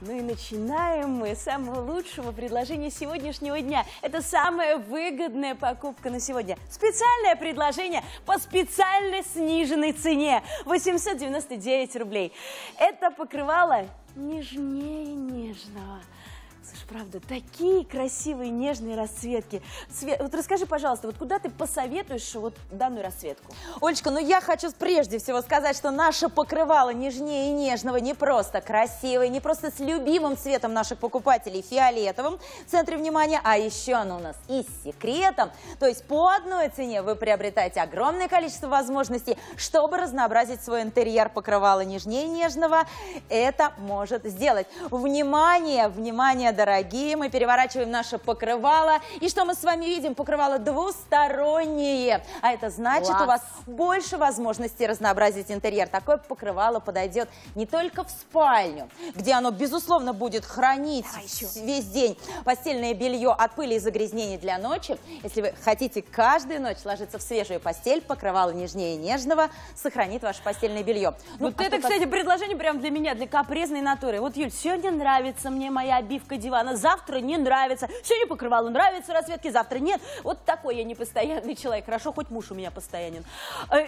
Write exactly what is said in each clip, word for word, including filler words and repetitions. Ну и начинаем мы с самого лучшего предложения сегодняшнего дня. Это самая выгодная покупка на сегодня. Специальное предложение по специально сниженной цене. восемьсот девяносто девять рублей. Это покрывало нежнее нежного. Слушай, правда, такие красивые нежные расцветки. Свет, вот расскажи, пожалуйста, вот куда ты посоветуешь вот данную расцветку? Олечка, ну я хочу прежде всего сказать, что наше покрывало нежнее и нежного не просто красивое, не просто с любимым цветом наших покупателей, фиолетовым, в центре внимания, а еще оно у нас и с секретом. То есть по одной цене вы приобретаете огромное количество возможностей, чтобы разнообразить свой интерьер. Покрывало нежнее и нежного это может сделать. Внимание, внимание, дорогие, мы переворачиваем наше покрывало. И что мы с вами видим? Покрывало двустороннее. А это значит, класс, у вас больше возможностей разнообразить интерьер. Такое покрывало подойдет не только в спальню, где оно, безусловно, будет хранить весь день постельное белье от пыли и загрязнений для ночи. Если вы хотите каждую ночь ложиться в свежую постель, покрывало нежнее и нежного сохранит ваше постельное белье. Ну, вот а это, кстати, предложение прям для меня, для капризной натуры. Вот, Юль, сегодня нравится мне моя обивка дивана, завтра не нравится, сегодня покрывало нравится расцветки, завтра нет. Вот такой я непостоянный человек. Хорошо, хоть муж у меня постоянен.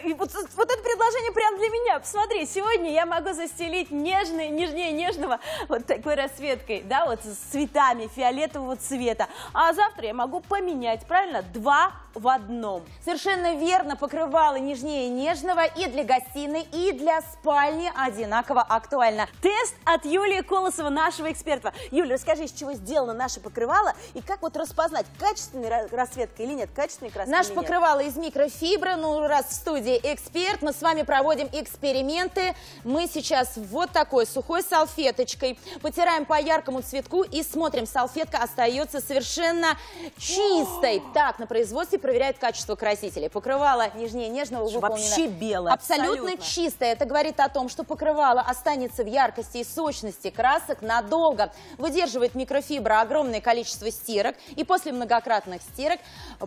И вот, вот это предложение прям для меня. Посмотри, сегодня я могу застелить нежное, нежнее нежного вот такой расцветкой, да, вот с цветами фиолетового цвета. А завтра я могу поменять, правильно, два в одном. Совершенно верно, покрывало нежнее нежного и для гостиной, и для спальни одинаково актуально. Тест от Юлии Колосова, нашего эксперта. Юля, расскажи, из чего сделано наше покрывало и как вот распознать, качественная расцветка или нет, качественный красный. Наше покрывало из микрофибры, ну раз в студии эксперт, мы с вами проводим эксперименты. Мы сейчас вот такой сухой салфеточкой потираем по яркому цветку и смотрим, салфетка остается совершенно чистой. Так, на производстве проверяют качество красителей. Покрывало нежнее нежного выполнено вообще белое, абсолютно, абсолютно чистое. Это говорит о том, что покрывало останется в яркости и сочности красок надолго. Выдерживает микрофибра огромное количество стирок, и после многократных стирок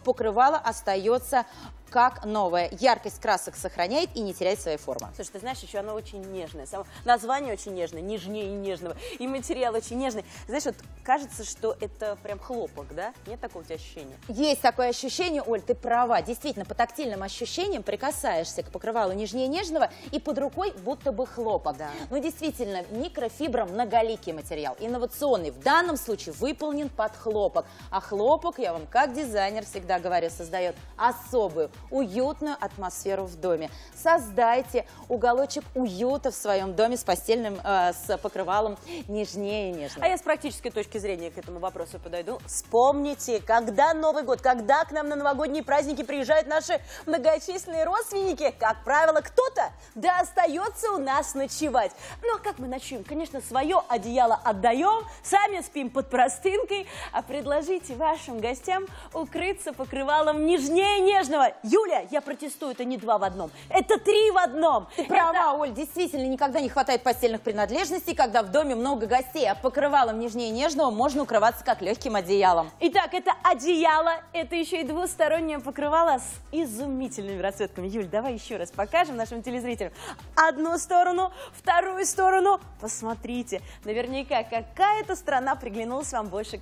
покрывало остается как новое. Яркость красок сохраняет и не теряет своей формы. Слушай, ты знаешь, еще оно очень нежное. Само название очень нежное, нежнее и нежного. И материал очень нежный. Знаешь, вот кажется, что это прям хлопок, да? Нет такого у тебя ощущения? Есть такое ощущение, Оль, ты права. Действительно, по тактильным ощущениям прикасаешься к покрывалу нежнее и нежного, и под рукой будто бы хлопок. Да. Но действительно, микрофибра многоликий материал, инновационный. В данном случае выполнен под хлопок. А хлопок, я вам как дизайнер всегда говорю, создает особую уютную атмосферу в доме. Создайте уголочек уюта в своем доме с постельным, э, с покрывалом нежнее и нежнее. А я с практической точки зрения к этому вопросу подойду. Вспомните, когда Новый год, когда к нам на новогодние праздники приезжают наши многочисленные родственники, как правило, кто-то да остается у нас ночевать. Ну а как мы ночуем? Конечно, свое одеяло отдаем, сами спим под простынкой, а предложите вашим гостям укрыться покрывалом нежнее и нежного. Юля, я протестую, это не два в одном, это три в одном. Ты права, это... Оль, действительно, никогда не хватает постельных принадлежностей, когда в доме много гостей, а покрывалом нежнее нежного можно укрываться как легким одеялом. Итак, это одеяло, это еще и двустороннее покрывало с изумительными расцветками. Юль, давай еще раз покажем нашим телезрителям одну сторону, вторую сторону. Посмотрите, наверняка какая-то сторона приглянулась вам больше.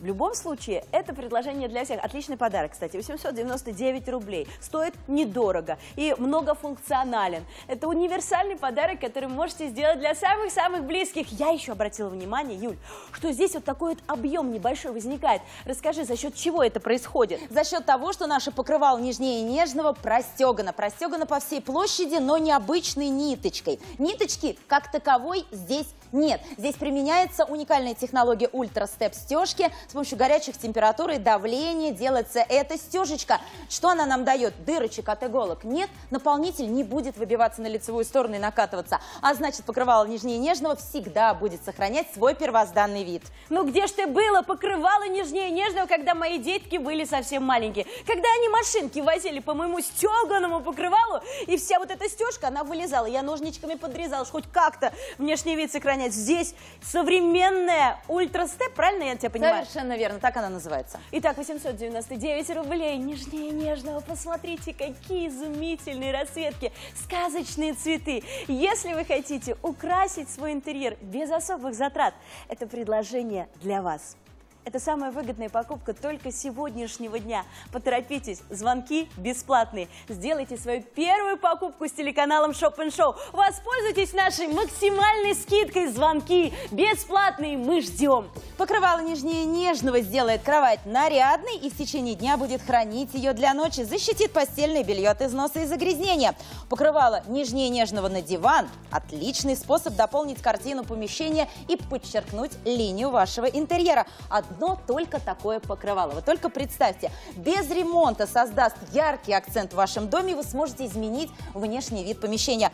В любом случае, это предложение для всех. Отличный подарок, кстати, восемьсот девяносто девять рублей. Стоит недорого и многофункционален. Это универсальный подарок, который можете сделать для самых-самых близких. Я еще обратила внимание, Юль, что здесь вот такой вот объем небольшой возникает. Расскажи, за счет чего это происходит? За счет того, что наше покрывало нежнее и нежного простегано. Простегано по всей площади, но необычной ниточкой. Ниточки как таковой здесь нет. Здесь применяется уникальная технология ультрастеп стежки. С помощью горячих температур и давления делается эта стежечка. Что она нам дает? Дырочек от иголок нет, наполнитель не будет выбиваться на лицевую сторону и накатываться. А значит, покрывало нежнее и нежного всегда будет сохранять свой первозданный вид. Ну где ж ты было, покрывало нежнее и нежного, когда мои детки были совсем маленькие? Когда они машинки возили по моему стеганому покрывалу, и вся вот эта стежка, она вылезала. Я ножничками подрезала, хоть как-то внешний вид сохранять. Здесь современная ультрастеп, правильно я тебя понимаю? Совершенно Совершенно верно, так она называется. Итак, восемьсот девяносто девять рублей, нежнее нежного. Посмотрите, какие изумительные расцветки, сказочные цветы. Если вы хотите украсить свой интерьер без особых затрат, это предложение для вас. Это самая выгодная покупка только сегодняшнего дня. Поторопитесь, звонки бесплатные. Сделайте свою первую покупку с телеканалом Shop and Show. Воспользуйтесь нашей максимальной скидкой. Звонки бесплатные, мы ждем. Покрывало нежнее нежного сделает кровать нарядной и в течение дня будет хранить ее для ночи. Защитит постельное белье от износа и загрязнения. Покрывало нежнее нежного на диван – отличный способ дополнить картину помещения и подчеркнуть линию вашего интерьера. Но только такое покрывало. Вы только представьте, без ремонта создаст яркий акцент в вашем доме, вы сможете изменить внешний вид помещения.